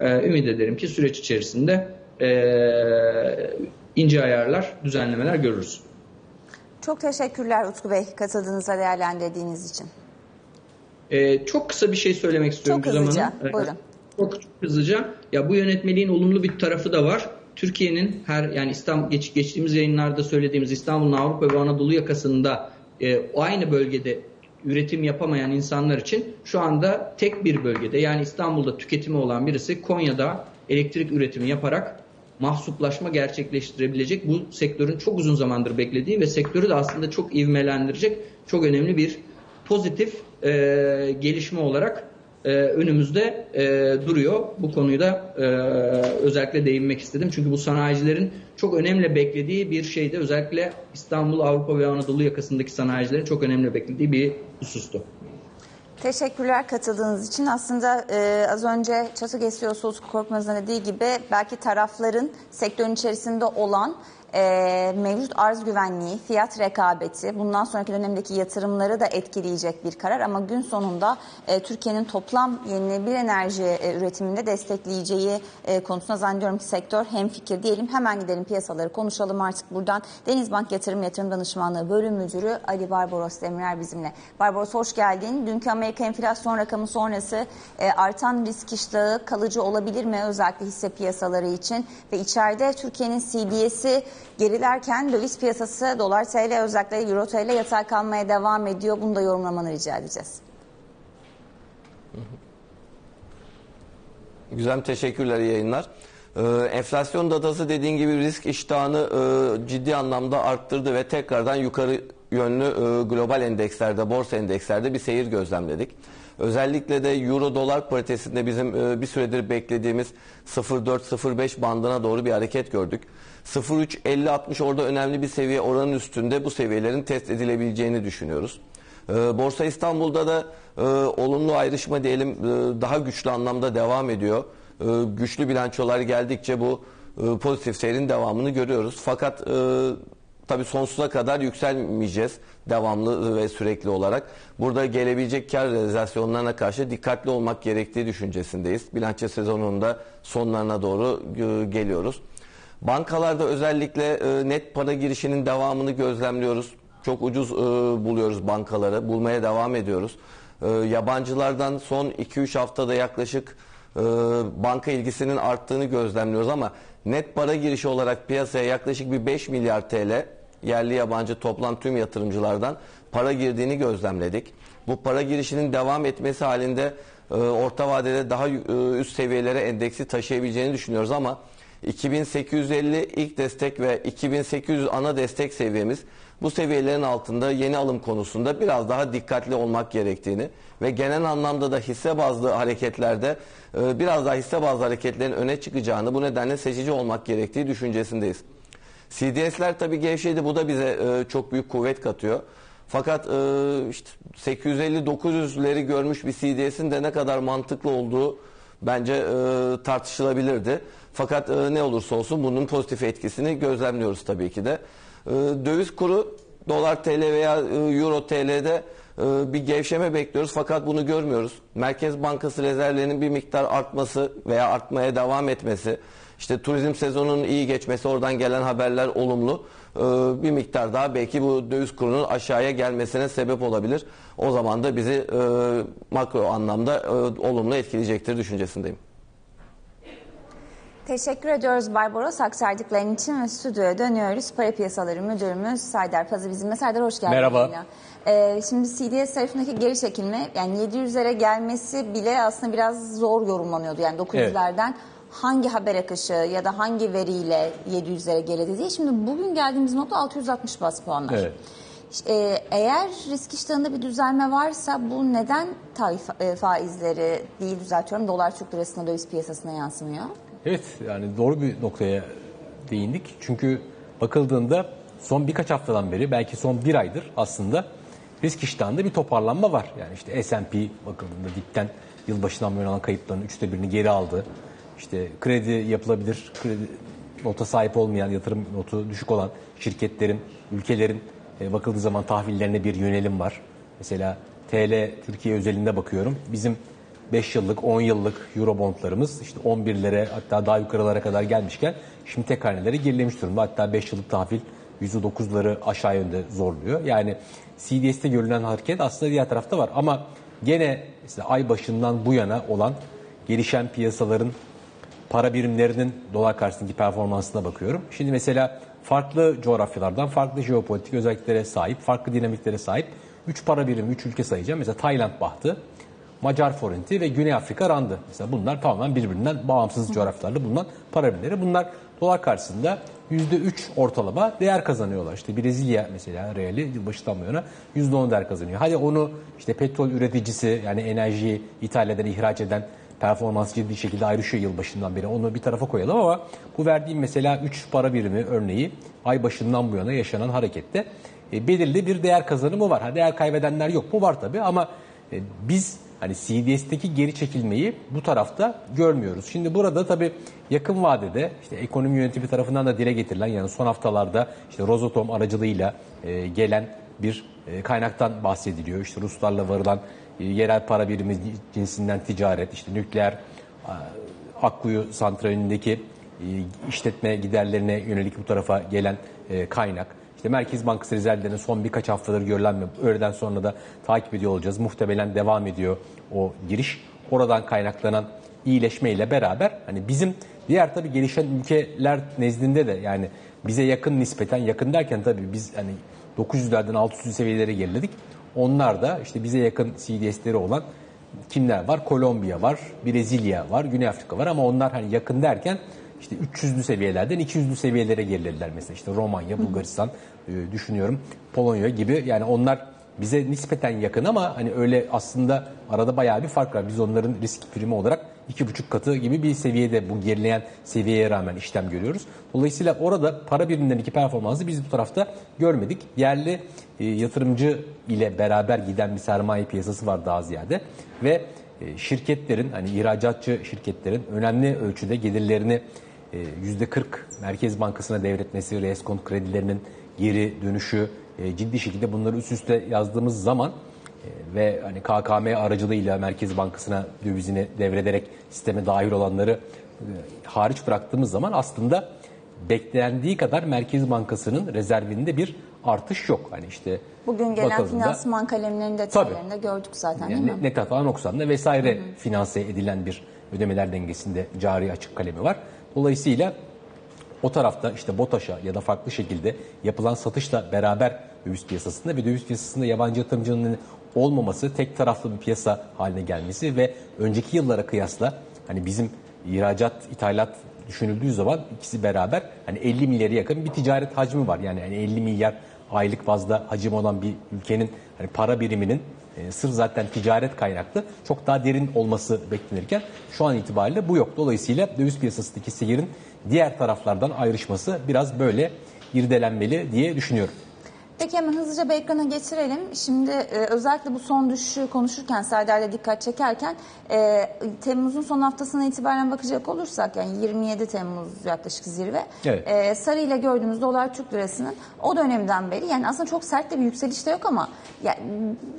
E, ümit ederim ki süreç içerisinde e, ince ayarlar, düzenlemeler görürüz. Çok teşekkürler Utku Bey, katıldığınızda değerlendirdiğiniz için. E, çok kısa bir şey söylemek istiyorum. Çok hızlıca, buyurun. Çok, çok hızlıca. Ya bu yönetmeliğin olumlu bir tarafı da var. Türkiye'nin her yani İstanbul, geç, geçtiğimiz yayınlarda söylediğimiz İstanbul'un Avrupa ve Anadolu yakasında e, aynı bölgede üretim yapamayan insanlar için şu anda tek bir bölgede yani İstanbul'da tüketimi olan birisi Konya'da elektrik üretimi yaparak mahsuplaşma gerçekleştirebilecek. Bu sektörün çok uzun zamandır beklediği ve sektörü de aslında çok ivmelendirecek çok önemli bir pozitif e, gelişme olarak e, önümüzde e, duruyor. Bu konuyu da e, özellikle değinmek istedim. Çünkü bu sanayicilerin çok önemli beklediği bir şeyde özellikle İstanbul, Avrupa ve Anadolu yakasındaki sanayicilerin çok önemli beklediği bir husustu. Teşekkürler katıldığınız için. Aslında e, az önce Çatı GES Utku Korkmaz'ın dediği gibi belki tarafların sektörün içerisinde olan e, mevcut arz güvenliği, fiyat rekabeti, bundan sonraki dönemdeki yatırımları da etkileyecek bir karar. Ama gün sonunda e, Türkiye'nin toplam yenilenebilir enerji e, üretiminde destekleyeceği e, konusunda zannediyorum ki sektör hemfikir diyelim. Hemen gidelim piyasaları konuşalım artık buradan. Denizbank Yatırım Yatırım Danışmanlığı Bölüm Müdürü Ali Barbaros Demirer bizimle. Barbaros, hoş geldin. Dünkü Amerika enflasyon rakamı sonrası e, artan risk iştahı kalıcı olabilir mi özellikle hisse piyasaları için? Ve içeride Türkiye'nin C D S'si gerilerken döviz piyasası dolar T L özellikle euro T L yatağa kalmaya devam ediyor. Bunu da yorumlamanı rica edeceğiz. Güzel, teşekkürler, iyi yayınlar. Ee, enflasyon datası dediğin gibi risk iştahını e, ciddi anlamda arttırdı ve tekrardan yukarı yönlü e, global endekslerde, borsa endekslerde bir seyir gözlemledik. Özellikle de euro-dolar paritesinde bizim e, bir süredir beklediğimiz sıfır nokta dört sıfır beş bandına doğru bir hareket gördük. sıfır nokta üç elli altmış orada önemli bir seviye, oranın üstünde bu seviyelerin test edilebileceğini düşünüyoruz. E, Borsa İstanbul'da da e, olumlu ayrışma diyelim e, daha güçlü anlamda devam ediyor. E, güçlü bilançolar geldikçe bu e, pozitif seyrin devamını görüyoruz. Fakat e, tabii sonsuza kadar yükselmeyeceğiz devamlı ve sürekli olarak. Burada gelebilecek kar realizasyonlarına karşı dikkatli olmak gerektiği düşüncesindeyiz. Bilanço sezonunun da sonlarına doğru geliyoruz. Bankalarda özellikle net para girişinin devamını gözlemliyoruz. Çok ucuz buluyoruz bankaları, bulmaya devam ediyoruz. Yabancılardan son iki üç haftada yaklaşık banka ilgisinin arttığını gözlemliyoruz ama net para girişi olarak piyasaya yaklaşık bir beş milyar T L yerli yabancı toplam tüm yatırımcılardan para girdiğini gözlemledik. Bu para girişinin devam etmesi halinde e, orta vadede daha e, üst seviyelere endeksi taşıyabileceğini düşünüyoruz ama iki bin sekiz yüz elli ilk destek ve iki bin sekiz yüz ana destek seviyemiz, bu seviyelerin altında yeni alım konusunda biraz daha dikkatli olmak gerektiğini ve genel anlamda da hisse bazlı hareketlerde biraz daha hisse bazlı hareketlerin öne çıkacağını, bu nedenle seçici olmak gerektiği düşüncesindeyiz. C D S'ler tabii gevşedi, bu da bize çok büyük kuvvet katıyor. Fakat işte sekiz yüz elli dokuz yüzleri görmüş bir C D S'in de ne kadar mantıklı olduğu bence tartışılabilirdi. Fakat ne olursa olsun bunun pozitif etkisini gözlemliyoruz tabii ki de. Döviz kuru dolar T L veya euro T L'de bir gevşeme bekliyoruz fakat bunu görmüyoruz. Merkez Bankası rezervlerinin bir miktar artması veya artmaya devam etmesi, işte turizm sezonunun iyi geçmesi, oradan gelen haberler olumlu, bir miktar daha belki bu döviz kurunun aşağıya gelmesine sebep olabilir. O zaman da bizi makro anlamda olumlu etkileyecektir düşüncesindeyim. Teşekkür ediyoruz Barbaros aktardıkların için ve stüdyoya dönüyoruz. Para Piyasaları Müdürümüz Serdar Pazı bizimle. Serdar, hoş geldin. Merhaba. Ee, şimdi C D S tarafındaki geri çekilme, yani yedi yüzlere gelmesi bile aslında biraz zor yorumlanıyordu. Yani dokuz yüzlerden evet. Hangi haber akışı ya da hangi veriyle yedi yüzlere geriledi diye. Şimdi bugün geldiğimiz nokta altı yüz altmış baz puanlar. Evet. Eğer risk iştahında bir düzelme varsa bu neden faizleri değil düzeltiyorum dolar Türk lirasına, döviz piyasasına yansımıyor? Evet, yani doğru bir noktaya değindik. Çünkü bakıldığında son birkaç haftadan beri, belki son bir aydır aslında risk iştahında bir toparlanma var. Yani işte S and P bakıldığında dipten yılbaşından beri olan kayıpların üçte birini geri aldı. İşte kredi yapılabilir, kredi nota sahip olmayan, yatırım notu düşük olan şirketlerin, ülkelerin bakıldığı zaman tahvillerine bir yönelim var. Mesela T L Türkiye özelinde bakıyorum. Bizim beş yıllık, on yıllık Eurobondlarımız işte on birlere hatta daha yukarılara kadar gelmişken şimdi tek hanelere gerilemiş durumda. Hatta beş yıllık tahvil yüzde dokuzları aşağı yönde zorluyor. Yani C D S'te görülen hareket aslında diğer tarafta var. Ama gene mesela ay başından bu yana olan gelişen piyasaların para birimlerinin dolar karşısındaki performansına bakıyorum. Şimdi mesela farklı coğrafyalardan, farklı jeopolitik özelliklere sahip, farklı dinamiklere sahip üç para birimi, üç ülke sayacağım. Mesela Tayland bahtı, Macar forinti ve Güney Afrika randı. Mesela bunlar tamamen birbirinden bağımsız coğrafyalarla bulunan para birimleri. Bunlar dolar karşısında yüzde üç ortalama değer kazanıyorlar. İşte Brezilya mesela reali yılbaşından bu yana yüzde on değer kazanıyor. Hadi onu işte petrol üreticisi, yani enerjiyi ithal eden, ihraç eden performans ciddi şekilde ayrışıyor yılbaşından beri. Onu bir tarafa koyalım ama bu verdiğim mesela üç para birimi örneği ay başından bu yana yaşanan harekette e, belirli bir değer kazanımı var. Ha, değer kaybedenler yok mu? Var tabii ama e, biz hani C D S'teki geri çekilmeyi bu tarafta görmüyoruz. Şimdi burada tabii yakın vadede işte ekonomi yönetimi tarafından da dile getirilen, yani son haftalarda işte Rosatom aracılığıyla e, gelen bir e, kaynaktan bahsediliyor. İşte Ruslarla varılan e, yerel para birimi cinsinden ticaret, işte nükleer e, Akkuyu santralindeki e, işletme giderlerine yönelik bu tarafa gelen e, kaynak. İşte Merkez Bankası rezervlerinin son birkaç haftadır görülen, öğleden sonra da takip ediyor olacağız. Muhtemelen devam ediyor o giriş. Oradan kaynaklanan iyileşmeyle beraber hani bizim diğer tabii gelişen ülkeler nezdinde de, yani bize yakın, nispeten yakın derken tabii biz hani dokuz yüzlerden altı yüz seviyelere geriledik. Onlar da işte bize yakın C D S'leri olan kimler var? Kolombiya var, Brezilya var, Güney Afrika var, ama onlar hani yakın derken işte üç yüzlü seviyelerden iki yüzlü seviyelere gerilediler mesela. İşte Romanya, Bulgaristan, e, düşünüyorum Polonya gibi, yani onlar bize nispeten yakın ama hani öyle aslında arada bayağı bir fark var. Biz onların risk primi olarak iki buçuk katı gibi bir seviyede, bu gerileyen seviyeye rağmen işlem görüyoruz. Dolayısıyla orada para birimlerindeki performansı biz bu tarafta görmedik. Yerli e, yatırımcı ile beraber giden bir sermaye piyasası var daha ziyade ve e, şirketlerin, hani ihracatçı şirketlerin önemli ölçüde gelirlerini e, yüzde kırk Merkez Bankası'na devretmesi, reskont kredilerinin geri dönüşü, ciddi şekilde bunları üst üste yazdığımız zaman ve hani K K M aracılığıyla Merkez Bankası'na dövizini devrederek sisteme dahil olanları hariç bıraktığımız zaman aslında beklendiği kadar Merkez Bankası'nın rezervinde bir artış yok. Hani işte bugün gelen finansman kalemlerinin detaylarında tabii, gördük zaten, yani değil mi? Net hata noksanda vesaire, hı hı, finanse edilen bir ödemeler dengesinde cari açık kalemi var. Dolayısıyla o tarafta işte BOTAŞ'a ya da farklı şekilde yapılan satışla beraber döviz piyasasında ve döviz piyasasında yabancı yatırımcının olmaması, tek taraflı bir piyasa haline gelmesi ve önceki yıllara kıyasla hani bizim ihracat, ithalat düşünüldüğü zaman ikisi beraber hani elli milyara yakın bir ticaret hacmi var. Yani elli milyar aylık fazla hacim olan bir ülkenin hani para biriminin e, sırf zaten ticaret kaynaklı çok daha derin olması beklenirken şu an itibariyle bu yok. Dolayısıyla döviz piyasasındaki seyirin diğer taraflardan ayrışması biraz böyle irdelenmeli diye düşünüyorum. Peki hemen hızlıca bir ekrana geçirelim. Şimdi e, özellikle bu son düşüşü konuşurken, Serdar'la dikkat çekerken e, Temmuz'un son haftasına itibaren bakacak olursak, yani yirmi yedi Temmuz yaklaşık zirve. Evet. E, sarıyla gördüğümüz dolar Türk lirasının o dönemden beri, yani aslında çok sert de bir yükseliş de yok ama yani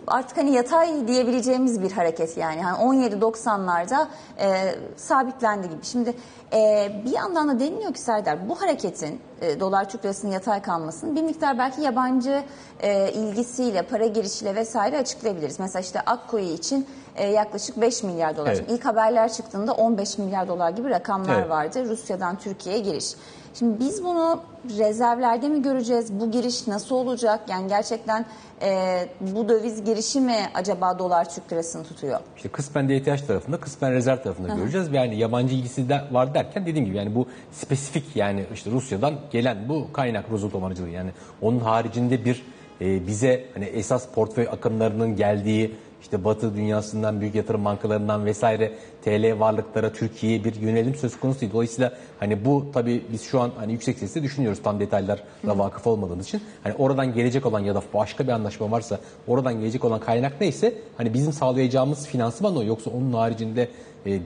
artık hani yatay diyebileceğimiz bir hareket, yani, yani on yedi doksanlarda e, sabitlendi gibi. Şimdi e, bir yandan da deniliyor ki Serdar, bu hareketin e, dolar Türk lirasının yatay kalmasının bir miktar belki yabancı E, ilgisiyle, para girişiyle vesaire açıklayabiliriz. Mesela işte Akkuyu için e, yaklaşık beş milyar dolar. Evet. İlk haberler çıktığında on beş milyar dolar gibi rakamlar, evet, vardı. Rusya'dan Türkiye'ye giriş. Şimdi biz bunu rezervlerde mi göreceğiz? Bu giriş nasıl olacak? Yani gerçekten e, bu döviz girişi mi acaba dolar Türk lirasını tutuyor? İşte kısmen D T H tarafında, kısmen rezerv tarafında, hı-hı, göreceğiz. Yani yabancı ilgisi de var derken dediğim gibi yani bu spesifik, yani işte Rusya'dan gelen bu kaynak Rosatom aracılığı, yani onun haricinde bir e, bize hani esas portföy akımlarının geldiği, İşte Batı dünyasından, büyük yatırım bankalarından vesaire T L varlıklara, Türkiye'ye bir yönelim söz konusu değil. Dolayısıyla hani bu tabii biz şu an hani yüksek sesle düşünüyoruz, tam detaylara vakıf olmadığımız için. Hani oradan gelecek olan ya da başka bir anlaşma varsa oradan gelecek olan kaynak neyse hani bizim sağlayacağımız finansman o. Yoksa onun haricinde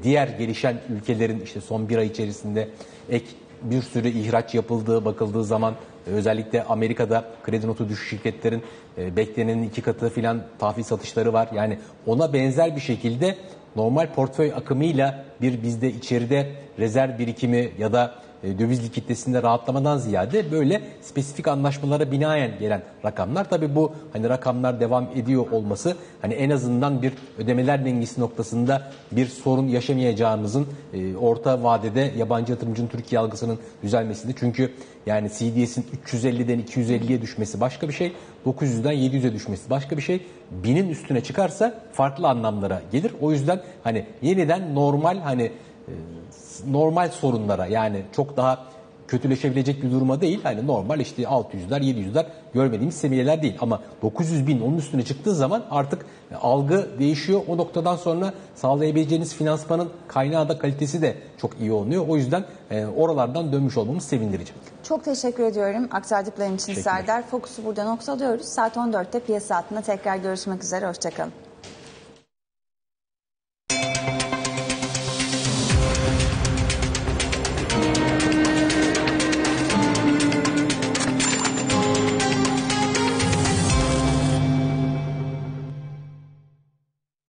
diğer gelişen ülkelerin işte son bir ay içerisinde ek bir sürü ihraç yapıldığı bakıldığı zaman, özellikle Amerika'da kredi notu düşük şirketlerin beklenenin iki katı filan tahvil satışları var. Yani ona benzer bir şekilde normal portföy akımıyla bir bizde içeride rezerv birikimi ya da döviz likiditesinde rahatlamadan ziyade böyle spesifik anlaşmalara binaen gelen rakamlar. Tabii bu hani rakamlar devam ediyor olması hani en azından bir ödemeler dengesi noktasında bir sorun yaşamayacağımızın e, orta vadede yabancı yatırımcının Türkiye algısının düzelmesinde. Çünkü yani C D S'in üç yüz elliden iki yüz elliye düşmesi başka bir şey. dokuz yüzden yedi yüze düşmesi başka bir şey. binin üstüne çıkarsa farklı anlamlara gelir. O yüzden hani yeniden normal hani normal sorunlara, yani çok daha kötüleşebilecek bir duruma değil. Hani normal işte altı yüzler yedi yüzler görmediğimiz seviyeler değil. Ama dokuz yüz bin onun üstüne çıktığı zaman artık algı değişiyor. O noktadan sonra sağlayabileceğiniz finansmanın kaynağı da kalitesi de çok iyi olmuyor. O yüzden oralardan dönmüş olmamız sevindirici. Çok teşekkür ediyorum aktardıkların için Serdar. Fokus'u burada noktalıyoruz. Saat on dörtte piyasa hattında tekrar görüşmek üzere. Hoşçakalın.